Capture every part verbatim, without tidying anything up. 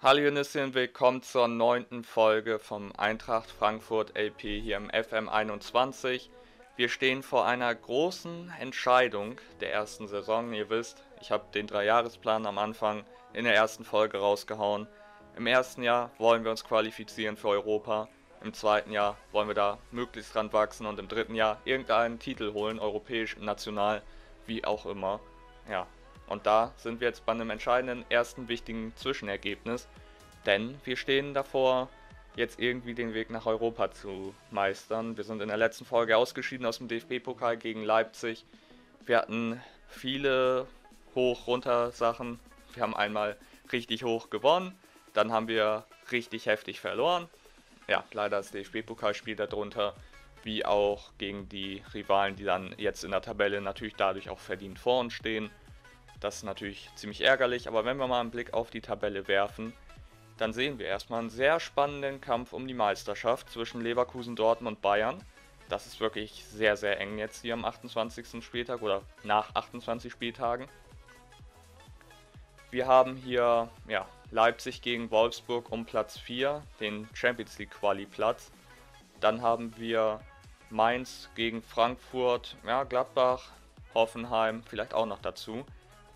Hallo Younes und willkommen zur neunten Folge vom Eintracht Frankfurt L P hier im F M einundzwanzig. Wir stehen vor einer großen Entscheidung der ersten Saison. Ihr wisst, ich habe den Dreijahresplan am Anfang in der ersten Folge rausgehauen. Im ersten Jahr wollen wir uns qualifizieren für Europa, im zweiten Jahr wollen wir da möglichst dran wachsen und im dritten Jahr irgendeinen Titel holen, europäisch, national, wie auch immer. Ja. Und da sind wir jetzt bei einem entscheidenden ersten wichtigen Zwischenergebnis, denn wir stehen davor, jetzt irgendwie den Weg nach Europa zu meistern. Wir sind in der letzten Folge ausgeschieden aus dem D F B-Pokal gegen Leipzig. Wir hatten viele Hoch-Runter-Sachen. Wir haben einmal richtig hoch gewonnen, dann haben wir richtig heftig verloren. Ja, leider das D F B-Pokalspiel darunter, wie auch gegen die Rivalen, die dann jetzt in der Tabelle natürlich dadurch auch verdient vor uns stehen. Das ist natürlich ziemlich ärgerlich, aber wenn wir mal einen Blick auf die Tabelle werfen, dann sehen wir erstmal einen sehr spannenden Kampf um die Meisterschaft zwischen Leverkusen, Dortmund und Bayern. Das ist wirklich sehr, sehr eng jetzt hier am achtundzwanzigsten Spieltag oder nach achtundzwanzig Spieltagen. Wir haben hier ja, Leipzig gegen Wolfsburg um Platz vier, den Champions League Quali-Platz. Dann haben wir Mainz gegen Frankfurt, ja, Gladbach, Hoffenheim vielleicht auch noch dazu,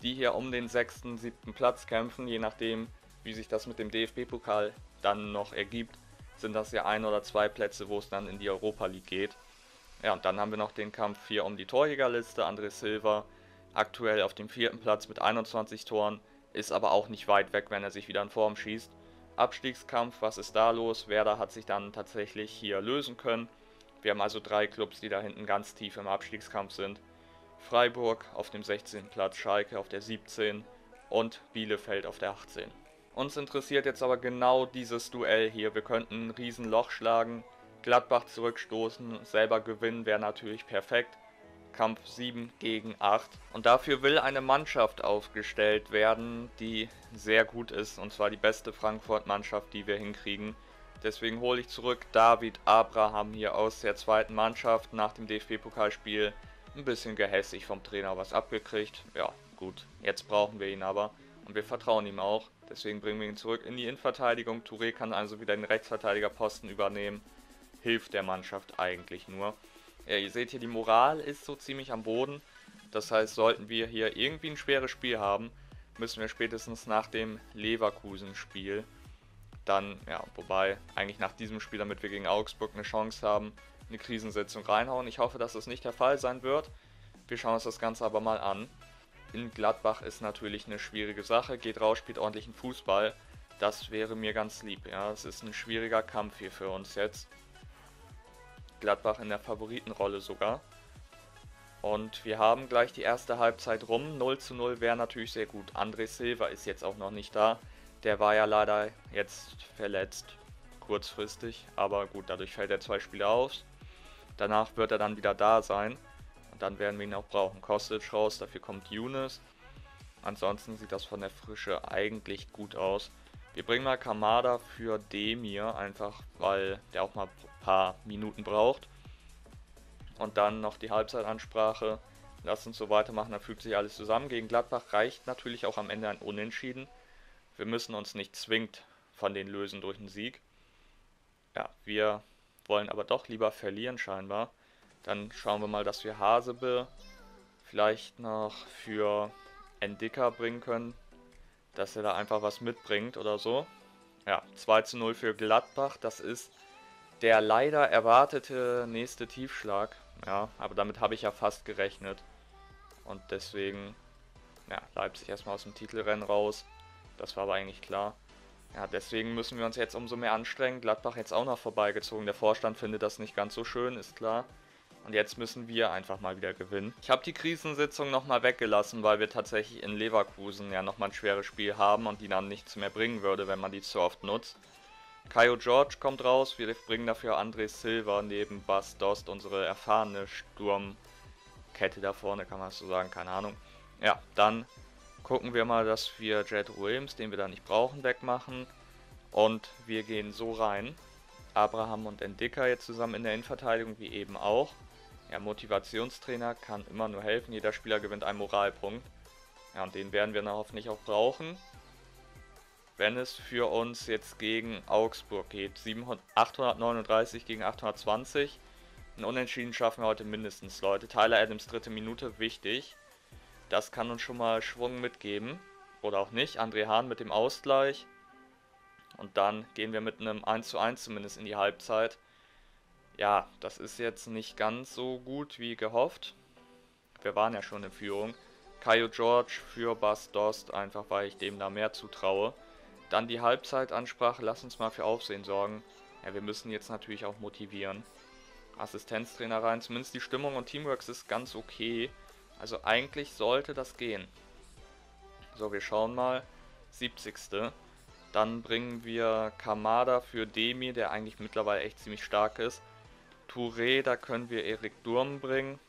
die hier um den sechsten, siebten Platz kämpfen, je nachdem, wie sich das mit dem D F B-Pokal dann noch ergibt, sind das ja ein oder zwei Plätze, wo es dann in die Europa League geht. Ja, und dann haben wir noch den Kampf hier um die Torjägerliste. André Silva aktuell auf dem vierten Platz mit einundzwanzig Toren, ist aber auch nicht weit weg, wenn er sich wieder in Form schießt. Abstiegskampf, was ist da los? Werder hat sich dann tatsächlich hier lösen können. Wir haben also drei Clubs, die da hinten ganz tief im Abstiegskampf sind. Freiburg auf dem sechzehnten Platz, Schalke auf der siebzehnten und Bielefeld auf der achtzehn. Uns interessiert jetzt aber genau dieses Duell hier. Wir könnten ein Riesenloch schlagen, Gladbach zurückstoßen, selber gewinnen wäre natürlich perfekt. Kampf sieben gegen acht. Und dafür will eine Mannschaft aufgestellt werden, die sehr gut ist, und zwar die beste Frankfurt-Mannschaft, die wir hinkriegen. Deswegen hole ich zurück David Abraham hier aus der zweiten Mannschaft nach dem D F B-Pokalspiel. Ein bisschen gehässig vom Trainer was abgekriegt. Ja, gut, jetzt brauchen wir ihn aber. Und wir vertrauen ihm auch. Deswegen bringen wir ihn zurück in die Innenverteidigung. Touré kann also wieder den Rechtsverteidigerposten übernehmen. Hilft der Mannschaft eigentlich nur. Ja, ihr seht hier, die Moral ist so ziemlich am Boden. Das heißt, sollten wir hier irgendwie ein schweres Spiel haben, müssen wir spätestens nach dem Leverkusen-Spiel dann, ja, wobei eigentlich nach diesem Spiel, damit wir gegen Augsburg eine Chance haben, eine Krisensitzung reinhauen. Ich hoffe, dass das nicht der Fall sein wird. Wir schauen uns das Ganze aber mal an. In Gladbach ist natürlich eine schwierige Sache. Geht raus, spielt ordentlichen Fußball. Das wäre mir ganz lieb. Ja, es ist ein schwieriger Kampf hier für uns jetzt. Gladbach in der Favoritenrolle sogar. Und wir haben gleich die erste Halbzeit rum. null zu null wäre natürlich sehr gut. André Silva ist jetzt auch noch nicht da. Der war ja leider jetzt verletzt. Kurzfristig. Aber gut, dadurch fällt er zwei Spiele aus. Danach wird er dann wieder da sein und dann werden wir ihn auch brauchen. Kostic raus, dafür kommt Younes. Ansonsten sieht das von der Frische eigentlich gut aus. Wir bringen mal Kamada für Demir, einfach weil der auch mal ein paar Minuten braucht. Und dann noch die Halbzeitansprache. Lasst uns so weitermachen, dann fügt sich alles zusammen. Gegen Gladbach reicht natürlich auch am Ende ein Unentschieden. Wir müssen uns nicht zwingend von denen lösen durch einen Sieg. Ja, wir wollen aber doch lieber verlieren scheinbar. Dann schauen wir mal, dass wir Hasebe vielleicht noch für Ndicka bringen können. Dass er da einfach was mitbringt oder so. Ja, zwei zu null für Gladbach. Das ist der leider erwartete nächste Tiefschlag. Ja, aber damit habe ich ja fast gerechnet. Und deswegen, ja, Leipzig erstmal aus dem Titelrennen raus. Das war aber eigentlich klar. Ja, deswegen müssen wir uns jetzt umso mehr anstrengen. Gladbach jetzt auch noch vorbeigezogen. Der Vorstand findet das nicht ganz so schön, ist klar. Und jetzt müssen wir einfach mal wieder gewinnen. Ich habe die Krisensitzung nochmal weggelassen, weil wir tatsächlich in Leverkusen ja nochmal ein schweres Spiel haben und die dann nichts mehr bringen würde, wenn man die zu oft nutzt. Kaio Jorge kommt raus. Wir bringen dafür André Silva neben Bas Dost, unsere erfahrene Sturmkette da vorne, kann man so sagen, keine Ahnung. Ja, dann gucken wir mal, dass wir Jed Williams, den wir da nicht brauchen, wegmachen. Und wir gehen so rein. Abraham und Ndicka jetzt zusammen in der Innenverteidigung, wie eben auch. Ja, Motivationstrainer kann immer nur helfen. Jeder Spieler gewinnt einen Moralpunkt. Ja, und den werden wir dann hoffentlich auch brauchen. wenn es für uns jetzt gegen Augsburg geht. achthundertneununddreißig gegen achthundertzwanzig. Ein Unentschieden schaffen wir heute mindestens, Leute. Tyler Adams, dritte Minute, wichtig. Das kann uns schon mal Schwung mitgeben. Oder auch nicht. André Hahn mit dem Ausgleich. Und dann gehen wir mit einem eins zu eins zumindest in die Halbzeit. Ja, das ist jetzt nicht ganz so gut wie gehofft. Wir waren ja schon in Führung. Kaio Jorge für Bas Dost, einfach weil ich dem da mehr zutraue. Dann die Halbzeitansprache, lass uns mal für Aufsehen sorgen. Ja, wir müssen jetzt natürlich auch motivieren. Assistenztrainer rein, zumindest die Stimmung und Teamworks ist ganz okay. Also eigentlich sollte das gehen. So, wir schauen mal. siebzigste Dann bringen wir Kamada für Demir, der eigentlich mittlerweile echt ziemlich stark ist. Touré, da können wir Erik Durm bringen.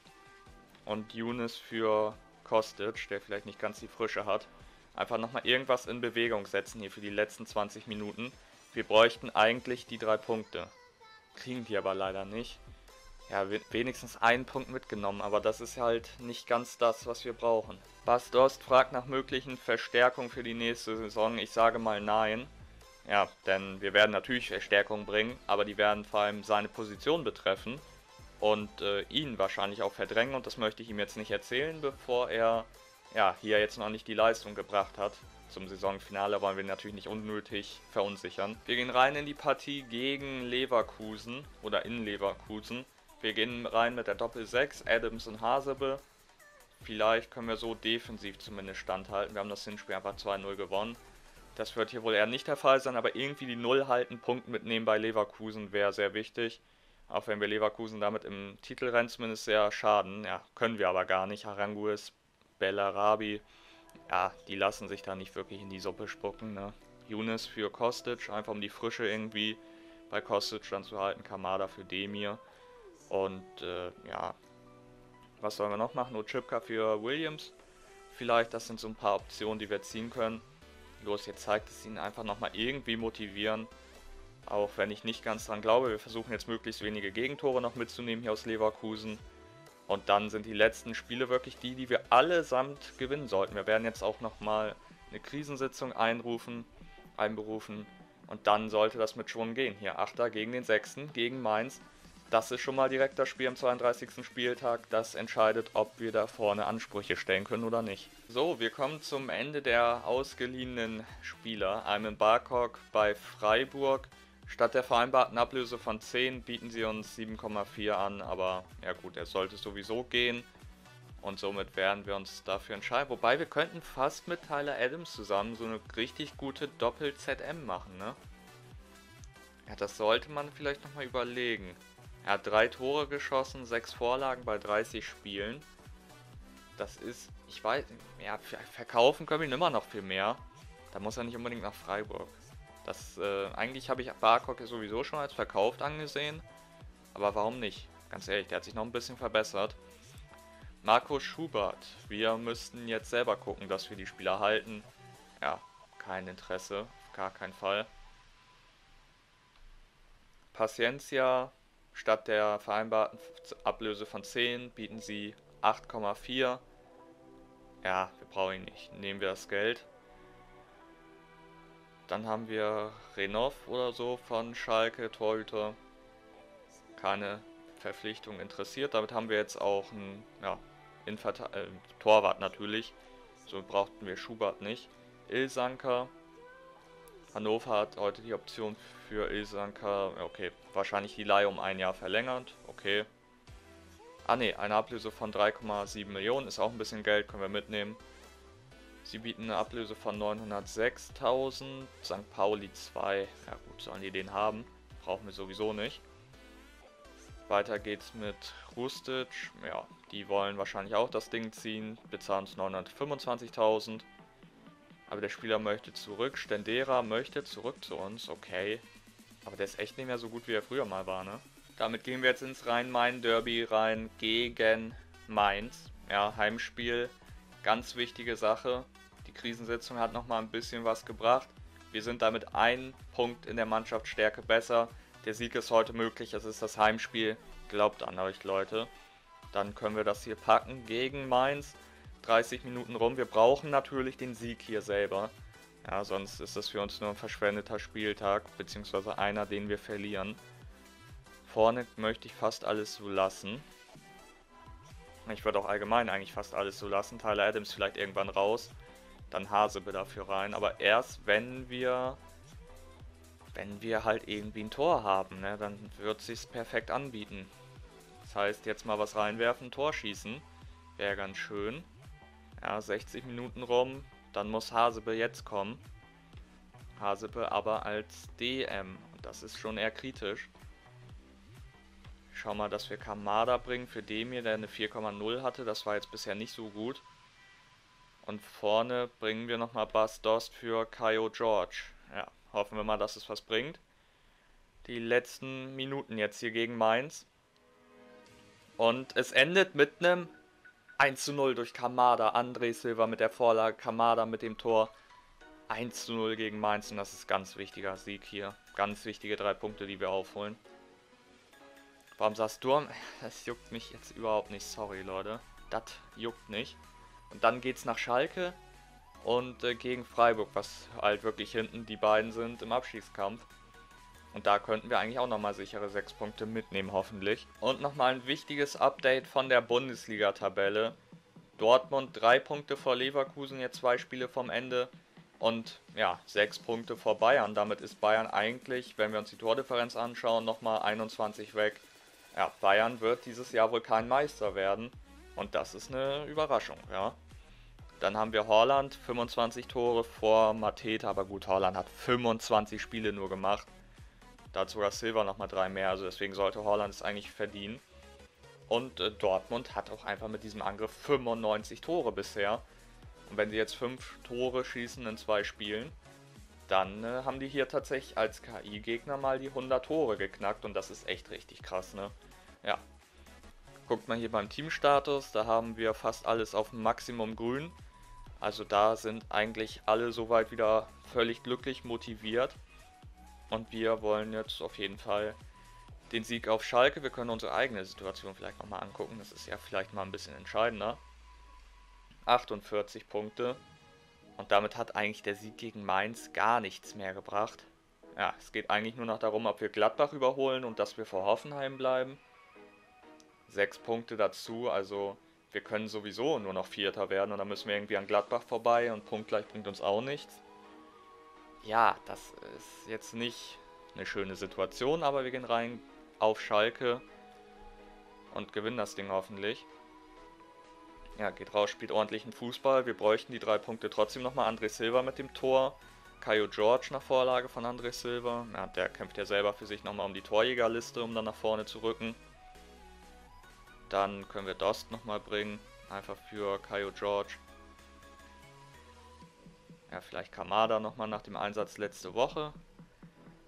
Und Younes für Kostic, der vielleicht nicht ganz die Frische hat. Einfach nochmal irgendwas in Bewegung setzen hier für die letzten zwanzig Minuten. Wir bräuchten eigentlich die drei Punkte. Kriegen die aber leider nicht. Ja, wenigstens einen Punkt mitgenommen, aber das ist halt nicht ganz das, was wir brauchen. Bas Dost fragt nach möglichen Verstärkungen für die nächste Saison. Ich sage mal nein. Ja, denn wir werden natürlich Verstärkungen bringen, aber die werden vor allem seine Position betreffen und äh, ihn wahrscheinlich auch verdrängen. Und das möchte ich ihm jetzt nicht erzählen, bevor er ja hier jetzt noch nicht die Leistung gebracht hat. Zum Saisonfinale wollen wir natürlich nicht unnötig verunsichern. Wir gehen rein in die Partie gegen Leverkusen oder in Leverkusen. Wir gehen rein mit der Doppel sechs, Adams und Hasebe. Vielleicht können wir so defensiv zumindest standhalten. Wir haben das Hinspiel einfach zwei null gewonnen. Das wird hier wohl eher nicht der Fall sein, aber irgendwie die Null halten, Punkte mitnehmen bei Leverkusen wäre sehr wichtig. Auch wenn wir Leverkusen damit im Titelrennen zumindest sehr schaden. Ja, können wir aber gar nicht. Aranguiz, Bellarabi, ja, die lassen sich da nicht wirklich in die Suppe spucken. Ne? Younes für Kostic, einfach um die Frische irgendwie bei Kostic dann zu halten. Kamada für Demir. Und äh, ja, was sollen wir noch machen? Ndicka für Williams. Vielleicht, das sind so ein paar Optionen, die wir ziehen können. Los, jetzt zeigt es ihnen einfach nochmal irgendwie motivieren. Auch wenn ich nicht ganz dran glaube. Wir versuchen jetzt möglichst wenige Gegentore noch mitzunehmen hier aus Leverkusen. Und dann sind die letzten Spiele wirklich die, die wir allesamt gewinnen sollten. Wir werden jetzt auch nochmal eine Krisensitzung einrufen, einberufen. Und dann sollte das mit Schwung gehen. Hier, Achter gegen den Sechsten, gegen Mainz. Das ist schon mal direkt das Spiel am zweiunddreißigsten Spieltag. Das entscheidet, ob wir da vorne Ansprüche stellen können oder nicht. So, wir kommen zum Ende der ausgeliehenen Spieler. Einmal Barkok bei Freiburg. Statt der vereinbarten Ablöse von zehn bieten sie uns sieben Komma vier an. Aber ja gut, er sollte sowieso gehen. Und somit werden wir uns dafür entscheiden. Wobei, wir könnten fast mit Tyler Adams zusammen so eine richtig gute Doppel-Z M machen, ne? Ja, das sollte man vielleicht nochmal überlegen. Er hat drei Tore geschossen, sechs Vorlagen bei dreißig Spielen. Das ist, ich weiß, ja, verkaufen können wir ihn immer noch viel mehr. Da muss er nicht unbedingt nach Freiburg. Das, äh, eigentlich habe ich Barkok ja sowieso schon als verkauft angesehen. Aber warum nicht? Ganz ehrlich, der hat sich noch ein bisschen verbessert. Marco Schubert. Wir müssten jetzt selber gucken, dass wir die Spieler halten. Ja, kein Interesse, auf gar keinen Fall. Paciencia. Statt der vereinbarten Ablöse von zehn bieten sie acht Komma vier. Ja, wir brauchen ihn nicht. Nehmen wir das Geld. Dann haben wir Renov oder so von Schalke, Torhüter. Keine Verpflichtung interessiert. Damit haben wir jetzt auch einen ja, äh, Torwart natürlich. So brauchten wir Schubert nicht. Ilsanker. Hannover hat heute die Option für Ilsanker, okay, wahrscheinlich die Leihe um ein Jahr verlängert, okay. Ah ne, eine Ablöse von drei Komma sieben Millionen, ist auch ein bisschen Geld, können wir mitnehmen. Sie bieten eine Ablöse von neunhundertsechstausend, Sankt Pauli zwei, ja gut, sollen die den haben, brauchen wir sowieso nicht. Weiter geht's mit Rustic, ja, die wollen wahrscheinlich auch das Ding ziehen, bezahlen uns neunhundertfünfundzwanzigtausend. Aber der Spieler möchte zurück, Stendera möchte zurück zu uns, okay. Aber der ist echt nicht mehr so gut, wie er früher mal war, ne? Damit gehen wir jetzt ins Rhein-Main-Derby rein gegen Mainz. Ja, Heimspiel, ganz wichtige Sache. Die Krisensitzung hat nochmal ein bisschen was gebracht. Wir sind damit einen Punkt in der Mannschaftsstärke besser. Der Sieg ist heute möglich, es ist das Heimspiel. Glaubt an euch, Leute. Dann können wir das hier packen gegen Mainz. dreißig Minuten rum. Wir brauchen natürlich den Sieg hier selber. Ja, sonst ist das für uns nur ein verschwendeter Spieltag, beziehungsweise einer, den wir verlieren. Vorne möchte ich fast alles so lassen. Ich würde auch allgemein eigentlich fast alles so lassen. Tyler Adams vielleicht irgendwann raus, dann Hasebe dafür rein. Aber erst wenn wir, wenn wir halt irgendwie ein Tor haben, ne, dann wird es sich perfekt anbieten. Das heißt, jetzt mal was reinwerfen, Tor schießen, wäre ganz schön. Ja, sechzig Minuten rum, dann muss Hasebe jetzt kommen. Hasebe aber als D M, und das ist schon eher kritisch. Schau mal, dass wir Kamada bringen für Demir, der eine vier Komma null hatte. Das war jetzt bisher nicht so gut. Und vorne bringen wir nochmal Bas Dost für Kaio Jorge. Ja, hoffen wir mal, dass es was bringt. Die letzten Minuten jetzt hier gegen Mainz. Und es endet mit einem eins zu null durch Kamada. André Silva mit der Vorlage, Kamada mit dem Tor. eins zu null gegen Mainz und das ist ein ganz wichtiger Sieg hier. Ganz wichtige drei Punkte, die wir aufholen. Warum sagst du? Das juckt mich jetzt überhaupt nicht, sorry Leute. Das juckt nicht. Und dann geht's nach Schalke und äh, gegen Freiburg, was halt wirklich hinten die beiden sind im Abstiegskampf. Und da könnten wir eigentlich auch nochmal sichere sechs Punkte mitnehmen, hoffentlich. Und nochmal ein wichtiges Update von der Bundesliga-Tabelle. Dortmund drei Punkte vor Leverkusen, jetzt zwei Spiele vom Ende. Und ja, sechs Punkte vor Bayern. Damit ist Bayern eigentlich, wenn wir uns die Tordifferenz anschauen, nochmal einundzwanzig weg. Ja, Bayern wird dieses Jahr wohl kein Meister werden. Und das ist eine Überraschung, ja. Dann haben wir Haaland, fünfundzwanzig Tore vor Mateta. Aber gut, Haaland hat fünfundzwanzig Spiele nur gemacht. Da hat sogar Silva nochmal drei mehr. Also deswegen sollte Haaland es eigentlich verdienen. Und äh, Dortmund hat auch einfach mit diesem Angriff fünfundneunzig Tore bisher. Und wenn sie jetzt fünf Tore schießen in zwei Spielen, dann äh, haben die hier tatsächlich als K I-Gegner mal die hundert Tore geknackt. Und das ist echt richtig krass, ne? Ja. Guckt mal hier beim Teamstatus, da haben wir fast alles auf Maximum grün. Also da sind eigentlich alle soweit wieder völlig glücklich motiviert. Und wir wollen jetzt auf jeden Fall den Sieg auf Schalke. Wir können unsere eigene Situation vielleicht nochmal angucken. Das ist ja vielleicht mal ein bisschen entscheidender. achtundvierzig Punkte. Und damit hat eigentlich der Sieg gegen Mainz gar nichts mehr gebracht. Ja, es geht eigentlich nur noch darum, ob wir Gladbach überholen und dass wir vor Hoffenheim bleiben. Sechs Punkte dazu, also wir können sowieso nur noch Vierter werden und dann müssen wir irgendwie an Gladbach vorbei und punktgleich bringt uns auch nichts. Ja, das ist jetzt nicht eine schöne Situation, aber wir gehen rein auf Schalke und gewinnen das Ding hoffentlich. Ja, geht raus, spielt ordentlichen Fußball. Wir bräuchten die drei Punkte trotzdem nochmal. André Silva mit dem Tor. Kaio Jorge nach Vorlage von André Silva. Ja, der kämpft ja selber für sich nochmal um die Torjägerliste, um dann nach vorne zu rücken. Dann können wir Dost nochmal bringen. Einfach für Kaio Jorge. Ja, vielleicht Kamada nochmal nach dem Einsatz letzte Woche.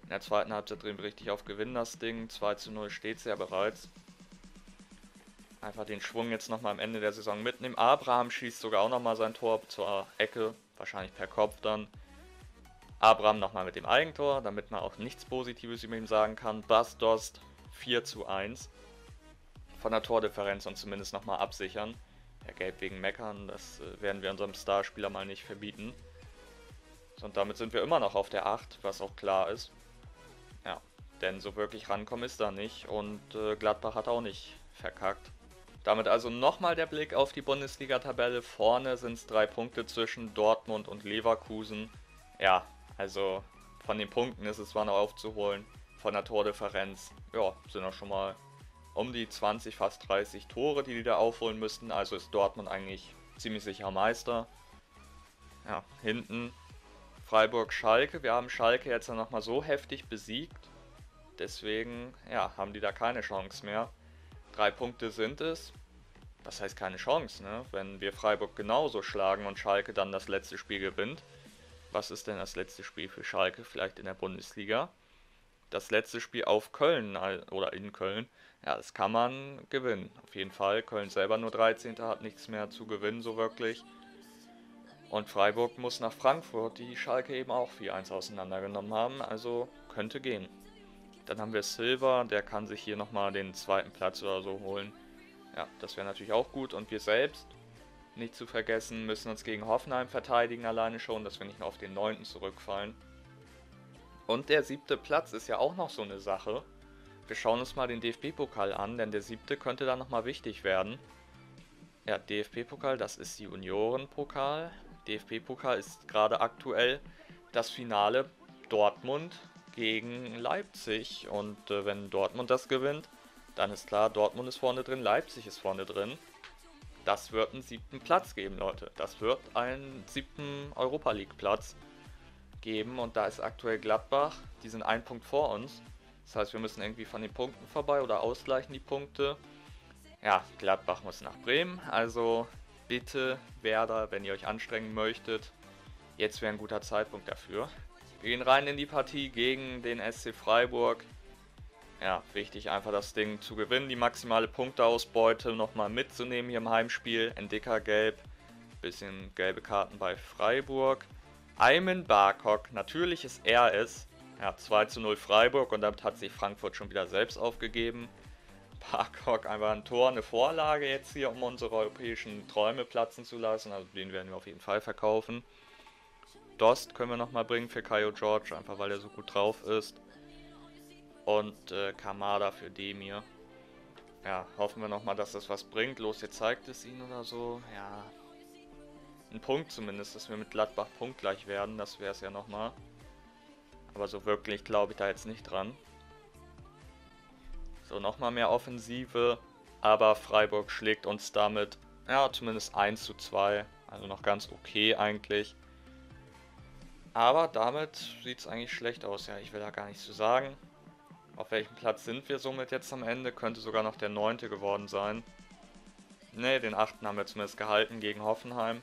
In der zweiten Halbzeit drehen wir richtig auf Gewinn das Ding. zwei zu null steht es ja bereits. Einfach den Schwung jetzt nochmal am Ende der Saison mitnehmen. Abraham schießt sogar auch nochmal sein Tor zur Ecke. Wahrscheinlich per Kopf dann. Abraham nochmal mit dem Eigentor, damit man auch nichts Positives über ihm sagen kann. Bas Dost vier zu eins. Von der Tordifferenz und zumindest nochmal absichern. Ja, Gelb wegen Meckern, das werden wir unserem Starspieler mal nicht verbieten. Und damit sind wir immer noch auf der acht, was auch klar ist. Ja, denn so wirklich rankommen ist da nicht. Und äh, Gladbach hat auch nicht verkackt. Damit also nochmal der Blick auf die Bundesliga-Tabelle. Vorne sind es drei Punkte zwischen Dortmund und Leverkusen. Ja, also von den Punkten ist es zwar noch aufzuholen, von der Tordifferenz, ja, sind auch schon mal um die zwanzig, fast dreißig Tore, die die da aufholen müssten. Also ist Dortmund eigentlich ziemlich sicher Meister. Ja, hinten Freiburg-Schalke. Wir haben Schalke jetzt nochmal so heftig besiegt. Deswegen, ja, haben die da keine Chance mehr. Drei Punkte sind es. Das heißt keine Chance, ne? Wenn wir Freiburg genauso schlagen und Schalke dann das letzte Spiel gewinnt. Was ist denn das letzte Spiel für Schalke? Vielleicht in der Bundesliga. Das letzte Spiel auf Köln oder in Köln. Ja, das kann man gewinnen. Auf jeden Fall. Köln selber nur dreizehnter hat nichts mehr zu gewinnen, so wirklich. Und Freiburg muss nach Frankfurt, die Schalke eben auch vier eins auseinandergenommen haben. Also könnte gehen. Dann haben wir Silva, der kann sich hier nochmal den zweiten Platz oder so holen. Ja, das wäre natürlich auch gut. Und wir selbst nicht zu vergessen, müssen uns gegen Hoffenheim verteidigen alleine schon, dass wir nicht nur auf den neunten zurückfallen. Und der siebte Platz ist ja auch noch so eine Sache. Wir schauen uns mal den D F B-Pokal an, denn der siebte könnte da nochmal wichtig werden. Ja, D F B-Pokal, das ist Junioren-Pokal. D F B-Pokal ist gerade aktuell das Finale Dortmund gegen Leipzig. Und äh, wenn Dortmund das gewinnt, dann ist klar, Dortmund ist vorne drin, Leipzig ist vorne drin. Das wird einen siebten Platz geben, Leute. Das wird einen siebten Europa League Platz geben. Und da ist aktuell Gladbach, die sind ein Punkt vor uns. Das heißt, wir müssen irgendwie von den Punkten vorbei oder ausgleichen die Punkte. Ja, Gladbach muss nach Bremen. Also bitte, Werder, wenn ihr euch anstrengen möchtet, jetzt wäre ein guter Zeitpunkt dafür. Wir gehen rein in die Partie gegen den S C Freiburg. Ja, wichtig einfach das Ding zu gewinnen, die maximale Punkteausbeute nochmal mitzunehmen hier im Heimspiel. Ndicka gelb, bisschen gelbe Karten bei Freiburg. Ayman Barkok, natürlich ist er es. Ja, zwei zu null Freiburg und damit hat sich Frankfurt schon wieder selbst aufgegeben. Barkok einfach ein Tor, eine Vorlage jetzt hier, um unsere europäischen Träume platzen zu lassen. Also den werden wir auf jeden Fall verkaufen. Dost können wir nochmal bringen für Kaio Jorge, einfach weil er so gut drauf ist. Und äh, Kamada für Demir. Ja, hoffen wir nochmal, dass das was bringt. Los, jetzt zeigt es ihnen oder so. Ja, ein Punkt zumindest, dass wir mit Gladbach punktgleich werden. Das wäre es ja nochmal. Aber so wirklich glaube ich da jetzt nicht dran. So, nochmal mehr Offensive. Aber Freiburg schlägt uns damit, ja, zumindest eins zu zwei. Also noch ganz okay eigentlich. Aber damit sieht es eigentlich schlecht aus. Ja, ich will da gar nichts zu sagen. Auf welchem Platz sind wir somit jetzt am Ende? Könnte sogar noch der neunte geworden sein. Ne, den achten haben wir zumindest gehalten gegen Hoffenheim.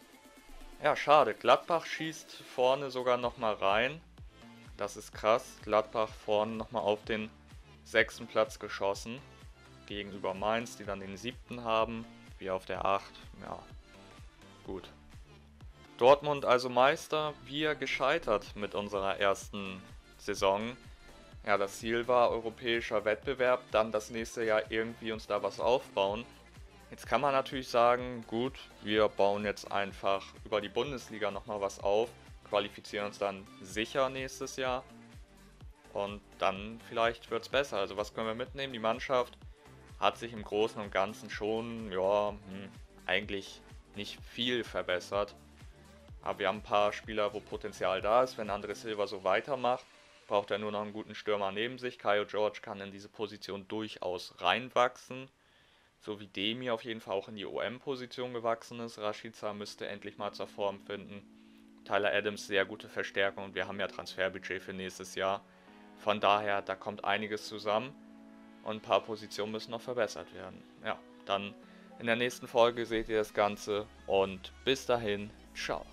Ja, schade. Gladbach schießt vorne sogar nochmal rein. Das ist krass. Gladbach vorne nochmal auf den sechsten Platz geschossen. Gegenüber Mainz, die dann den siebten haben. Wir auf der acht. Ja, gut. Dortmund also Meister. Wir gescheitert mit unserer ersten Saison. Ja, das Ziel war europäischer Wettbewerb, dann das nächste Jahr irgendwie uns da was aufbauen. Jetzt kann man natürlich sagen, gut, wir bauen jetzt einfach über die Bundesliga nochmal was auf, qualifizieren uns dann sicher nächstes Jahr und dann vielleicht wird es besser. Also was können wir mitnehmen? Die Mannschaft hat sich im Großen und Ganzen schon, ja, hm, eigentlich nicht viel verbessert. Aber wir haben ein paar Spieler, wo Potenzial da ist, wenn André Silva so weitermacht. Braucht er nur noch einen guten Stürmer neben sich. Kaio Jorge kann in diese Position durchaus reinwachsen. So wie Demir auf jeden Fall auch in die O M-Position gewachsen ist. Rashica müsste endlich mal zur Form finden. Tyler Adams, sehr gute Verstärkung. Und wir haben ja Transferbudget für nächstes Jahr. Von daher, da kommt einiges zusammen. Und ein paar Positionen müssen noch verbessert werden. Ja, dann in der nächsten Folge seht ihr das Ganze. Und bis dahin, ciao.